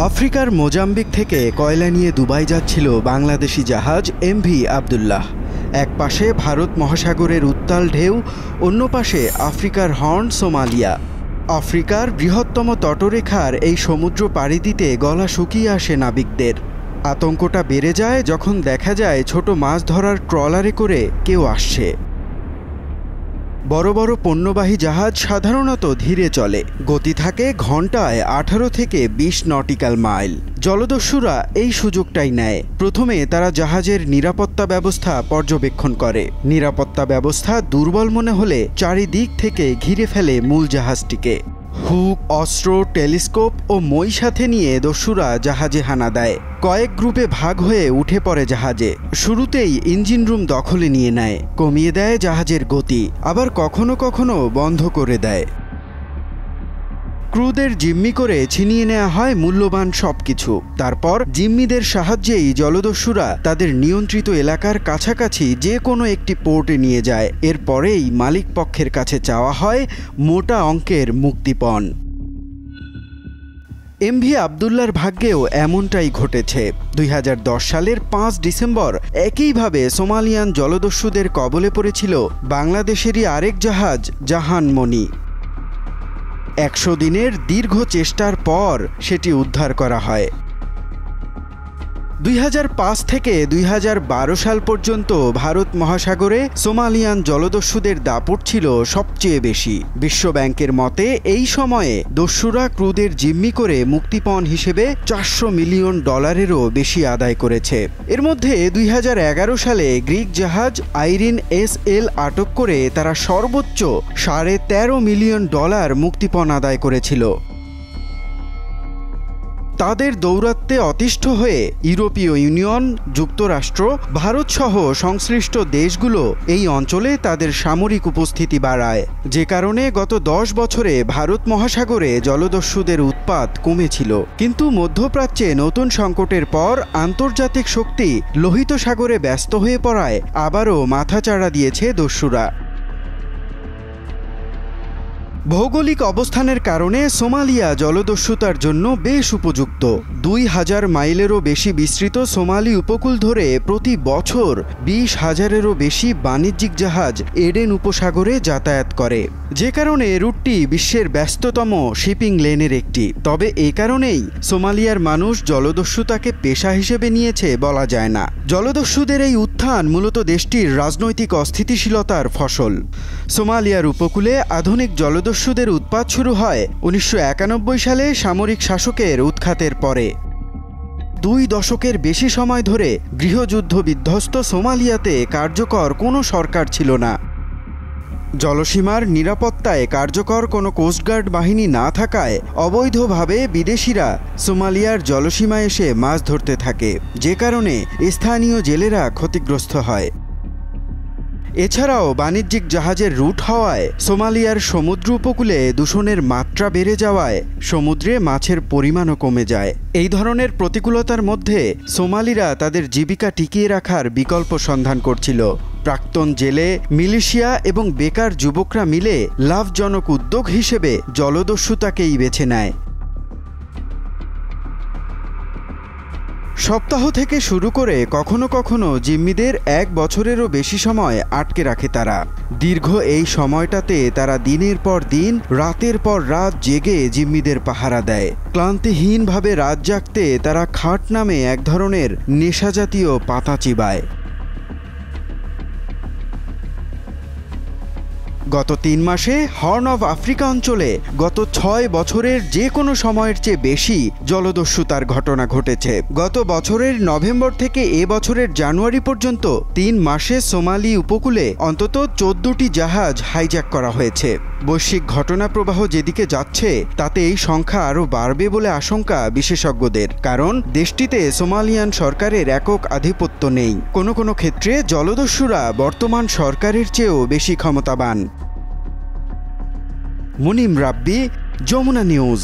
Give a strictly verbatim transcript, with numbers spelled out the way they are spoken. अफ्रिकार Mozambique थेके कयला निये दुबई जाच्छिलो बांग्लादेशी जहाज एमवी आब्दुल्लाह। एक पाशे भारत महासागरेर उत्ताल ढेउ, अन्य पाशे आफ्रिकार हर्न सोमालिया। आफ्रिकार बृहत्तम तटरेखार एई समुद्र पाड़ी दीते गला शुकिये आसे नाविकदेर। आतंकटा बेड़े जाय जखन देखा जाय छोटो माछ धरार ट्रलारे करे केउ आसछे। बड़ बड़ पण्यबाही जहाज साधारणत धीरे चले, गति थाके घंटाय अठारो थेके बीस नटिकल माइल। जलदस्युरा एई सुयोगटाई नेय। प्रथमे तारा जहाजेर निरापत्ता व्यवस्था पर्यवेक्षण करे। निरापत्ता व्यवस्था दुर्बल मने होले चारिदिक थेके घिरे फेले मूल जहाजटिके। हुक, अस्त्र, टेलिस्कोप और मोई साथे निये दस्युरा जहाजे हाना देय। कयेक ग्रुपे भाग हुए उठे पड़े जहाजे। शुरूतेई इंजिन रूम दखले निये नेय, कमिये देय जहाजेर गति, आबार कखनो कखनो बंध करे देय। क्रूदेर जिम्मी करे छिनिये नेওয়া হয় मूल्यवान सबकिছু। तारपर जिम्मीदेर साहाज्येই जलदस्युरा तादेर नियंत्रित एलाकार काछाकाछि जे कोनो एकटी पोर्टे निये जाय। एरपरेई मालिक पक्षेर काछे चाওয়া হয় मोटा अंकेर मुक्तिपण। एमवी আব্দুল্লাহর भाग्येও এমনটাই ঘটেছে। দুই হাজার দশ সালের পাঁচ ডিসেম্বর একইভাবে সোমালিয়ান জলদস্যুদের কবলে পড়েছিল বাংলাদেশেরই আরেক জাহাজ জাহানমণি। একশো দিনের দীর্ঘ চেষ্টার পর সেটি উদ্ধার করা হয়। দুই হাজার পাঁচ থেকে দুই হাজার বারো সাল পর্যন্ত ভারত মহাসাগরে সোমালিয়ান জলদস্যুদের দাপট ছিল সবচেয়ে বেশি। বিশ্বব্যাংকের মতে এই সময়ে দস্যুরা ক্রুদের জিম্মি করে মুক্তিপণ হিসেবে চারশো মিলিয়ন ডলারেরও বেশি আদায় করেছে। এর মধ্যে দুই হাজার এগারো সালে গ্রিক জাহাজ আইরিন এস এল আটক করে তারা সর্বোচ্চ সাড়ে তেরো মিলিয়ন ডলার মুক্তিপণ আদায় করেছিল। তাদের দৌরাত্ম্যে অতিষ্ঠ হয়ে ইউরোপীয় ইউনিয়ন, যুক্তরাষ্ট্র, ভারতসহ সংশ্লিষ্ট দেশগুলো এই অঞ্চলে তাদের সামরিক উপস্থিতি বাড়ায়, যে কারণে গত দশ বছরে ভারত মহাসাগরে জলদস্যুদের উৎপাত কমেছিল। কিন্তু মধ্যপ্রাচ্যে নতুন সংকটের পর আন্তর্জাতিক শক্তি লোহিত সাগরে ব্যস্ত হয়ে পড়ায় আবারও মাথাচাড়া দিয়েছে দস্যুরা। ভৌগোলিক অবস্থানের কারণে সোমালিয়া জলদস্যুতার জন্য বেশ উপযুক্ত। দুই হাজার মাইলেরও বেশি বিস্তৃত সোমালি উপকূল ধরে প্রতি বছর বিশ হাজারেরও বেশি বাণিজ্যিক জাহাজ এডেন উপসাগরে যাতায়াত করে, যে কারণে রুটটি বিশ্বের ব্যস্ততম শিপিং লেনের একটি। তবে এ কারণেই সোমালিয়ার মানুষ জলদস্যুতাকে পেশা হিসেবে নিয়েছে বলা যায় না। জলদস্যুদের এই উত্থান মূলত দেশটির রাজনৈতিক অস্থিতিশীলতার ফসল। সোমালিয়ার উপকূলে আধুনিক জলদস্যু দস্যুদের উৎপাত শুরু হয় উনিশশো একানব্বই সালে সামরিক শাসকের উৎখাতের পরে। দুই দশকের বেশি সময় ধরে গৃহযুদ্ধ বিধ্বস্ত সোমালিয়াতে কার্যকর কোনো সরকার ছিল না। জলসীমার নিরাপত্তায় কার্যকর কোনো কোস্টগার্ড বাহিনী না থাকায় অবৈধভাবে বিদেশিরা সোমালিয়ার জলসীমা এসে মাছ ধরতে থাকে, যে কারণে স্থানীয় জেলেরা ক্ষতিগ্রস্ত হয়। এছাড়াও বাণিজ্যিক জাহাজের রুট হওয়ায় সোমালিয়ার সমুদ্র উপকূলে দূষণের মাত্রা বেড়ে যাওয়ায় সমুদ্রে মাছের পরিমাণও কমে যায়। এই ধরনের প্রতিকূলতার মধ্যে সোমালিরা তাদের জীবিকা টিকিয়ে রাখার বিকল্প সন্ধান করছিল। প্রাক্তন জেলে, মিলিশিয়া এবং বেকার যুবকরা মিলে লাভজনক উদ্যোগ হিসেবে জলদস্যুতাকেই বেছে নেয়। সপ্তাহ থেকে শুরু করে কখনো কখনো জিম্মিদের এক বছরেরও বেশি সময় আটকে রাখে তারা। দীর্ঘ এই সময়টাতে তারা দিনের পর দিন, রাতের পর রাত জেগে জিম্মিদের পাহারা দেয়। ক্লান্তিহীনভাবে রাত জাগতে তারা খাট নামে এক ধরনের নেশাজাতীয় পাতা চিবায়। গত তিন মাসে হর্ন অফ আফ্রিকা অঞ্চলে গত ছয় বছরের যে কোনো সময়ের চেয়ে বেশি জলদস্যুতার ঘটনা ঘটেছে। গত বছরের নভেম্বর থেকে এ বছরের জানুয়ারি পর্যন্ত তিন মাসে সোমালি উপকূলে অন্তত চোদ্দটি জাহাজ হাইজ্যাক করা হয়েছে। বৈশ্বিক ঘটনাপ্রবাহ যেদিকে যাচ্ছে তাতে এই সংখ্যা আরও বাড়বে বলে আশঙ্কা বিশেষজ্ঞদের। কারণ দেশটিতে সোমালিয়ান সরকারের একক আধিপত্য নেই। কোনো কোনো ক্ষেত্রে জলদস্যুরা বর্তমান সরকারের চেয়েও বেশি ক্ষমতাবান। মুনিম রাব্বি, যমুনা নিউজ।